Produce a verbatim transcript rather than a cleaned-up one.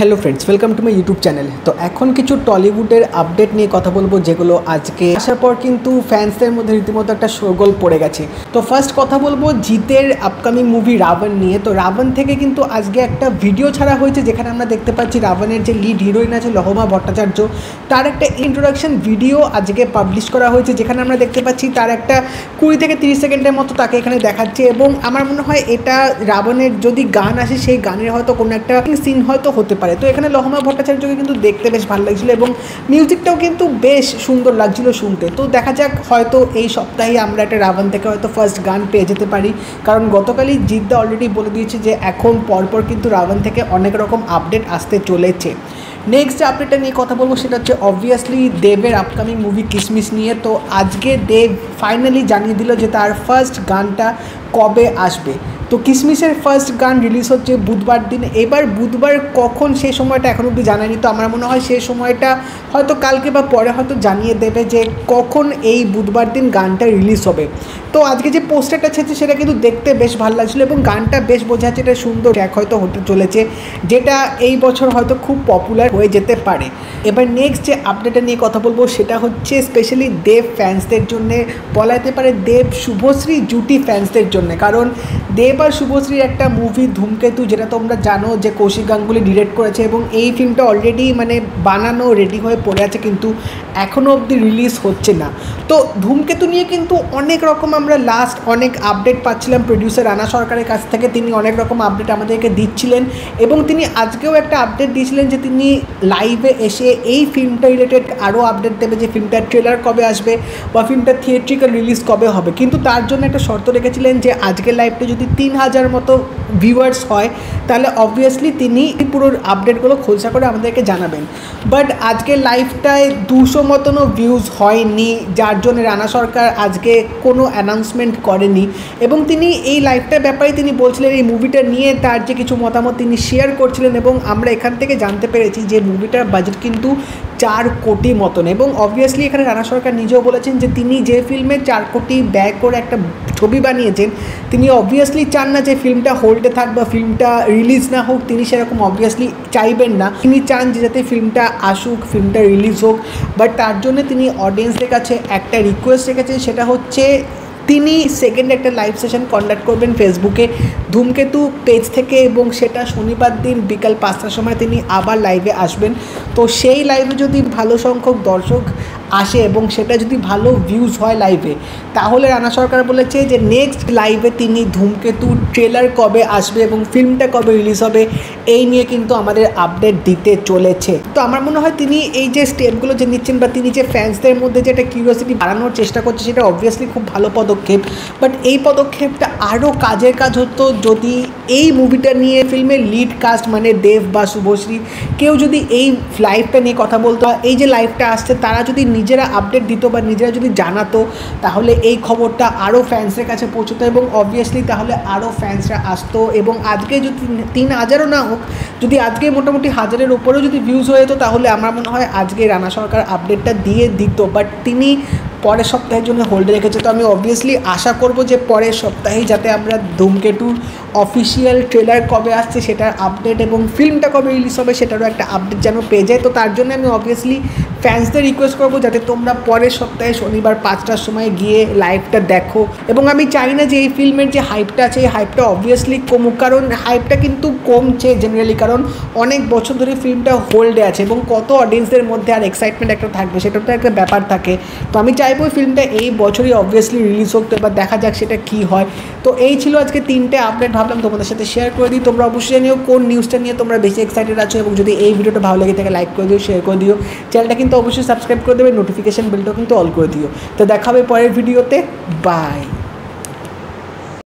Hello friends, welcome to my YouTube channel. তো এখন কিছু টলিউডের আপডেট নিয়ে কথা বলবো, যেগুলো আজকে আসার পর কিন্তু ফ্যান্সদের মধ্যে রীতিমতো একটা শোরগোল পড়ে গেছে। তো ফার্স্ট কথা বলবো জিতের আপকামিং মুভি রাবণ নিয়ে। তো রাবণ থেকে কিন্তু আজকে একটা ভিডিও ছাড়া হয়েছে, যেখানে আমরা দেখতে পাচ্ছি রাবণের যে লিড হিরোইন আছে লোহমা ভট্টাচার্য, তার একটা ইন্ট্রোডাকশন ভিডিও আজকে পাবলিশ করা হয়েছে, যেখানে আমরা দেখতে পাচ্ছি তার একটা কুড়ি থেকে তিরিশ সেকেন্ডের মতো তাকে এখানে দেখাচ্ছে। এবং আমার মনে হয় এটা রাবণের যদি গান আসে সেই গানের হয়তো কোনো একটা সিন হয়তো হতে পারে। তো এখানে লোহমা ভট্টাচার্যকে কিন্তু দেখতে বেশ ভালো লাগছিল এবং মিউজিকটাও কিন্তু বেশ সুন্দর লাগছিল শুনতে। তো দেখা যাক, হয়তো এই সপ্তাহে আমরা একটা রাবণ থেকে হয়তো ফার্স্ট গান পেয়ে যেতে পারি, কারণ গতকালই জিতদা অলরেডি বলে দিয়েছে যে এখন পরপর কিন্তু রাবণ থেকে অনেক রকম আপডেট আসতে চলেছে। নেক্সট যে আপডেটটা নিয়ে কথা বলবো সেটা হচ্ছে অবভিয়াসলি দেবের আপকামিং মুভি কিশমিশ নিয়ে। তো আজকে দেব ফাইনালি জানিয়ে দিল যে তার ফার্স্ট গানটা কবে আসবে। তো কিশমিশের ফার্স্ট গান রিলিজ হচ্ছে বুধবার দিন। এবার বুধবার কখন সেই সময়টা এখন অবধি জানায়নি, তো আমার মনে হয় সেই সময়টা হয়তো কালকে বা পরে হয়তো জানিয়ে দেবে যে কখন এই বুধবার দিন গানটা রিলিজ হবে। তো আজকে যে পোস্টারটা ছেড়েছে সেটা কিন্তু দেখতে বেশ ভালো লাগছিলো এবং গানটা বেশ বোঝা যাচ্ছে এটা সুন্দর ট্র্যাক হয়তো হতে চলেছে, যেটা এই বছর হয়তো খুব পপুলার হয়ে যেতে পারে। এবার নেক্সট যে আপডেটটা নিয়ে কথা বলবো সেটা হচ্ছে স্পেশালি দেব ফ্যান্সদের জন্যে, বলা যেতে পারে দেব শুভশ্রী জুটি ফ্যান্সদের জন্যে, কারণ দেব আর শুভশ্রীর একটা মুভি ধূমকেতু, যেটা তোমরা জানো যে কৌশিক গাঙ্গুলি ডিরেক্ট করেছে এবং এই ফিল্মটা অলরেডি মানে বানানো রেডি হয়ে পড়ে আছে কিন্তু এখনও অবধি রিলিজ হচ্ছে না। তো ধূমকেতু নিয়ে কিন্তু অনেক রকম আমরা লাস্ট অনেক আপডেট পাচ্ছিলাম প্রডিউসার রানা সরকারের কাছ থেকে, তিনি অনেক রকম আপডেট আমাদেরকে দিচ্ছিলেন এবং তিনি আজকেও একটা আপডেট দিয়েছিলেন যে তিনি লাইভে এসে এই ফিল্মটা রিলেটেড আরও আপডেট দেবে, যে ফিল্মটার ট্রেলার কবে আসবে বা ফিল্মটার থিয়েট্রিক্যাল রিলিজ কবে হবে। কিন্তু তার জন্য একটা শর্ত রেখেছিলেন যে আজকের লাইভটা যদি তিন হাজার মতো ভিউয়ার্স হয় তাহলে অবভিয়াসলি তিনি পুরো আপডেটগুলো খোলসা করে আমাদেরকে জানাবেন। বাট আজকের লাইভটায় দুশো মতনও ভিউজ হয়নি, যার জন্য রানা সরকার আজকে কোনো অ্যানাউন্সমেন্ট করেনি এবং তিনি এই লাইভটার ব্যাপারে তিনি বলছিলেন, এই মুভিটা নিয়ে তার যে কিছু মতামত তিনি শেয়ার করছিলেন এবং আমরা এখান থেকে জানতে পেরেছি যে মুভিটার বাজেট কিন্তু চার কোটি মতন। এবং অবভিয়াসলি এখানে রানা সরকার নিজেও বলেছেন যে তিনি যে ফিল্মে চার কোটি ব্যয় করে একটা ছবি বানিয়েছেন, তিনি অবভিয়াসলি চান না যে ফিল্মটা হোল্ডে থাক বা ফিল্মটা রিলিজ না হোক, তিনি সেরকম অবভিয়াসলি চাইবেন না। তিনি চান যে যাতে ফিল্মটা আসুক, ফিল্মটা রিলিজ হোক। বাট তার জন্য তিনি অডিয়েন্সদের কাছে একটা রিকোয়েস্ট রেখেছেন, সেটা হচ্ছে তিনি সেকেন্ড একটা লাইভ সেশন কন্ডাক্ট করবেন ফেসবুকে ধূমকেতু পেজ থেকে এবং সেটা শনিবার দিন বিকাল পাঁচটার সময় তিনি আবার লাইভে আসবেন। তো সেই লাইভে যদি ভালো সংখ্যক দর্শক আসে এবং সেটা যদি ভালো ভিউজ হয় লাইভে, তাহলে রানা সরকার বলেছে যে নেক্সট লাইভে তিনি ধূমকেতু ট্রেলার কবে আসবে এবং ফিল্মটা কবে রিলিজ হবে এই নিয়ে কিন্তু আমাদের আপডেট দিতে চলেছে। তো আমার মনে হয় তিনি এই যে স্টেপগুলো যে নিচ্ছেন বা তিনি যে ফ্যান্সদের মধ্যে যে একটা কিউরিওসিটি বাড়ানোর চেষ্টা করছে সেটা অবভিয়াসলি খুব ভালো পদক্ষেপ। বাট এই পদক্ষেপটা আরও কাজের কাজ হতো যদি এই মুভিটা নিয়ে ফিল্মের লিড কাস্ট মানে দেব বা শুভশ্রী কেউ যদি এই লাইভটা নিয়ে কথা বলতো, এই যে লাইভটা আসছে তারা যদি নিজেরা আপডেট দিত বা নিজেরা যদি জানাতো, তাহলে এই খবরটা আরও ফ্যান্সের কাছে পৌঁছতো এবং অবভিয়াসলি তাহলে আরও ফ্যান্সরা আসতো। এবং আজকে যদি তিন হাজারও না হোক, যদি আজকে মোটামুটি হাজারের ওপরেও যদি ভিউজ হয়ে যেত, তাহলে আমার মনে হয় আজকে রানা সরকার আপডেটটা দিয়ে দিত। বাট তিনি পরের সপ্তাহের জন্য হোল্ডে রেখেছে। তো আমি অবভিয়াসলি আশা করব যে পরের সপ্তাহেই যাতে আমরা ধূমকেতুর অফিসিয়াল ট্রেলার কবে আসছে সেটার আপডেট এবং ফিল্মটা কবে রিলিজ হবে সেটারও একটা আপডেট যেন পেয়ে যায়। তো তার জন্য আমি অবভিয়াসলি ফ্যান্সদের রিকোয়েস্ট করবো যাতে তোমরা পরের সপ্তাহে শনিবার পাঁচটার সময় গিয়ে লাইভটা দেখো। এবং আমি চাই না যে এই ফিল্মের যে হাইপটা আছে এই হাইপটা অবভিয়াসলি কমুক, কারণ হাইপটা কিন্তু কমছে জেনারেলি, কারণ অনেক বছর ধরে ফিল্মটা হোল্ডে আছে এবং কত অডিয়েন্সদের মধ্যে আর এক্সাইটমেন্ট একটা থাকবে, সেটা তো একটা ব্যাপার থাকে। তো আমি চাই ওই ফিল্মটা এই বছরই অবভিয়াসলি রিলিজ হোক। তো এবার দেখা যাক সেটা কী হয়। তো এই ছিল আজকে তিনটে আপডেট, ভাবলাম তোমাদের সাথে শেয়ার করে দিই। তোমরা অবশ্যই জানিও কোন নিউজটা নিয়ে তোমরা বেশি এক্সাইটেড আছো এবং যদি এই ভিডিওটা ভালো লাগে থাকে লাইক করে দিও, শেয়ার করে দিও, চ্যানেলটা কিন্তু অবশ্যই সাবস্ক্রাইব করে দেবে, নোটিফিকেশান বেলটাও কিন্তু অল করে দিও। তো দেখা হবে পরের ভিডিওতে। বাই।